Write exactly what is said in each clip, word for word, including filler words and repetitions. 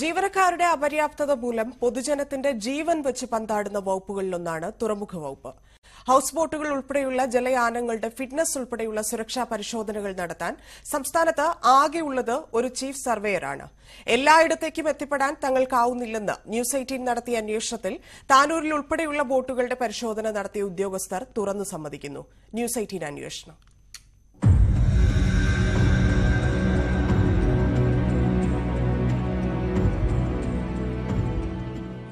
ജീവനക്കാരുടെ അപര്യാപ്തത മൂലം പൊതുജനത്തിന്റെ ജീവൻ വെച്ച് പന്താടുന്ന വകുപ്പുകളിലൊന്നാണ് തുറമുഖ വകുപ്പ്. ഹൌസ് ബോട്ടുകൾ ഉൾപ്പെടെയുള്ള ജലയാനങ്ങളുടെ ഫിറ്റ്നസ് ഉൾപ്പെടെയുള്ള സുരക്ഷാ പരിശോധനകൾ നടത്താൻ സംസ്ഥാനത്ത് ആകെയുള്ളത് ഒരു ചീഫ് സർവേയറാണ്. എല്ലായിടത്തേക്കും എത്തിപ്പെടാൻ തങ്ങൾക്കാവുന്നില്ലെന്ന് ന്യൂസ് എയ്റ്റീൻ നടത്തിയ അന്വേഷണത്തിൽ താനൂരിൽ ഉൾപ്പെടെയുള്ള ബോട്ടുകളുടെ പരിശോധന നടത്തിയ ഉദ്യോഗസ്ഥർ തുറന്നു സമ്മതിക്കുന്നു. ന്യൂസ് എയ്റ്റീൻ അന്വേഷണം.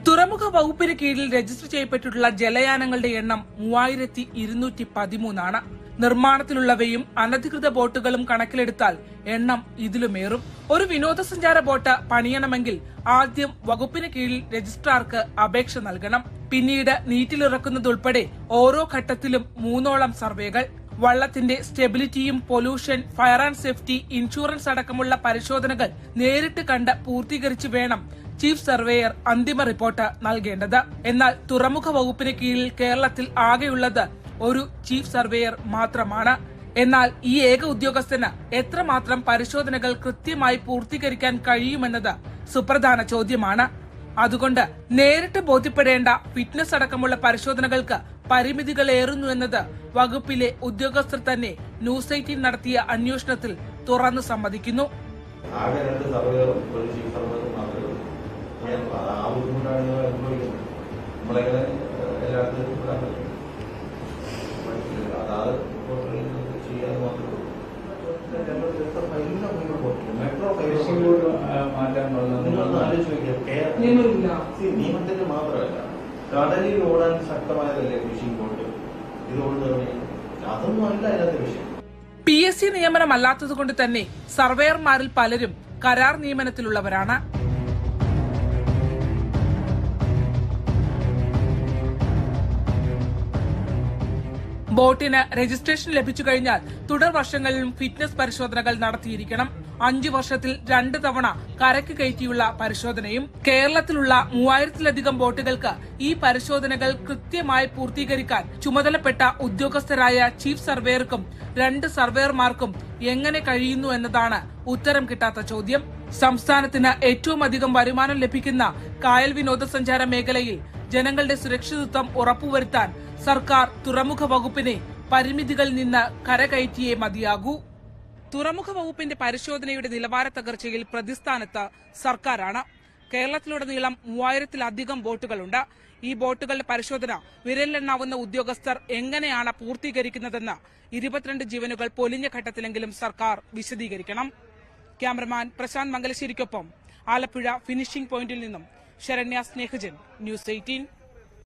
തുറമുഖ വകുപ്പിന് കീഴിൽ രജിസ്റ്റർ ചെയ്യപ്പെട്ടിട്ടുള്ള ജലയാനങ്ങളുടെ എണ്ണം മൂവായിരത്തി ഇരുന്നൂറ്റി പതിമൂന്നാണ്. നിർമ്മാണത്തിലുള്ളവയും അനധികൃത ബോട്ടുകളും കണക്കിലെടുത്താൽ എണ്ണം ഇതിലുമേറും. ഒരു വിനോദസഞ്ചാര ബോട്ട് പണിയണമെങ്കിൽ ആദ്യം വകുപ്പിന് കീഴിൽ രജിസ്ട്രാർക്ക് അപേക്ഷ നൽകണം. പിന്നീട് നീറ്റിലിറക്കുന്നതുൾപ്പെടെ ഓരോ ഘട്ടത്തിലും മൂന്നോളം സർവേകൾ. വള്ളത്തിന്റെ സ്റ്റെബിലിറ്റിയും pollution, fire and safety, insurance അടക്കമുള്ള പരിശോധനകൾ നേരിട്ട് കണ്ട് പൂർത്തീകരിച്ചു വേണം ചീഫ് സർവേയർ അന്തിമ റിപ്പോർട്ട് നൽകേണ്ടത്. എന്നാൽ തുറമുഖ വകുപ്പിന് കീഴിൽ കേരളത്തിൽ ആകെയുള്ളത് ഒരു ചീഫ് സർവേയർ മാത്രമാണ്. എന്നാൽ ഈ ഏക ഉദ്യോഗസ്ഥന് എത്രമാത്രം പരിശോധനകൾ കൃത്യമായി പൂർത്തീകരിക്കാൻ കഴിയുമെന്നത് സുപ്രധാന ചോദ്യമാണ്. അതുകൊണ്ട് നേരിട്ട് ബോധ്യപ്പെടേണ്ട ഫിറ്റ്നസ് അടക്കമുള്ള പരിശോധനകൾക്ക് പരിമിതികൾ ഏറുന്നു എന്നത് വകുപ്പിലെ ഉദ്യോഗസ്ഥർ തന്നെ ന്യൂസ് എയ്റ്റീൻ നടത്തിയ അന്വേഷണത്തിൽ തുറന്നു സമ്മതിക്കുന്നു. നിയമത്തിന്റെ മാത്രമല്ല, കടലിൽ ഓടാൻ ശക്തമായതല്ലേ ഫിഷിംഗ് ബോട്ട്, ഇത് ഓടുന്നവരെ അതൊന്നും അല്ല അതിനകത്ത് വിഷയം. പി എസ് സി നിയമനം അല്ലാത്തതുകൊണ്ട് തന്നെ സർവേയർമാരിൽ പലരും കരാർ നിയമനത്തിലുള്ളവരാണ്. ബോട്ടിന് രജിസ്ട്രേഷൻ ലഭിച്ചു കഴിഞ്ഞാൽ തുടർ വർഷങ്ങളിലും ഫിറ്റ്നസ് പരിശോധനകൾ നടത്തിയിരിക്കണം. അഞ്ചു വർഷത്തിൽ രണ്ട് തവണ കരക്ക് കയറ്റിയുള്ള പരിശോധനയും. കേരളത്തിലുള്ള മൂവായിരത്തിലധികം ബോട്ടുകൾക്ക് ഈ പരിശോധനകൾ കൃത്യമായി പൂർത്തീകരിക്കാൻ ചുമതലപ്പെട്ട ഉദ്യോഗസ്ഥരായ ചീഫ് സർവേയർക്കും രണ്ട് സർവേയർമാർക്കും എങ്ങനെ കഴിയുന്നു എന്നതാണ് ഉത്തരം കിട്ടാത്ത ചോദ്യം. സംസ്ഥാനത്തിന് ഏറ്റവും അധികം വരുമാനം ലഭിക്കുന്ന കായൽ വിനോദസഞ്ചാര മേഖലയിൽ ജനങ്ങളുടെ സുരക്ഷിതത്വം ഉറപ്പുവരുത്താൻ സർക്കാർ തുറമുഖ വകുപ്പിനെ പരിമിതികളിൽ നിന്ന് കരകയറ്റിയേ മതിയാകൂ. തുറമുഖ വകുപ്പിന്റെ പരിശോധനയുടെ നിലവാര തകർച്ചയിൽ പ്രതിസ്ഥാനത്ത് സർക്കാരാണ്. കേരളത്തിലുടനീളം മൂവായിരത്തിലധികം ബോട്ടുകളുണ്ട്. ഈ ബോട്ടുകളുടെ പരിശോധന വിരലിലെണ്ണാവുന്ന ഉദ്യോഗസ്ഥർ എങ്ങനെയാണ് പൂർത്തീകരിക്കുന്നതെന്ന് ഇരുപത്തിരണ്ട് ജീവനുകൾ പൊലിഞ്ഞ ഘട്ടത്തിലെങ്കിലും സർക്കാർ വിശദീകരിക്കണം. ക്യാമറമാൻ പ്രശാന്ത് മംഗലശ്ശേരിക്കൊപ്പം ആലപ്പുഴ ഫിനിഷിംഗ് പോയിന്റിൽ നിന്നും ശരണ്യ സ്നേഹജൻ, ന്യൂസ് എയ്റ്റീൻ.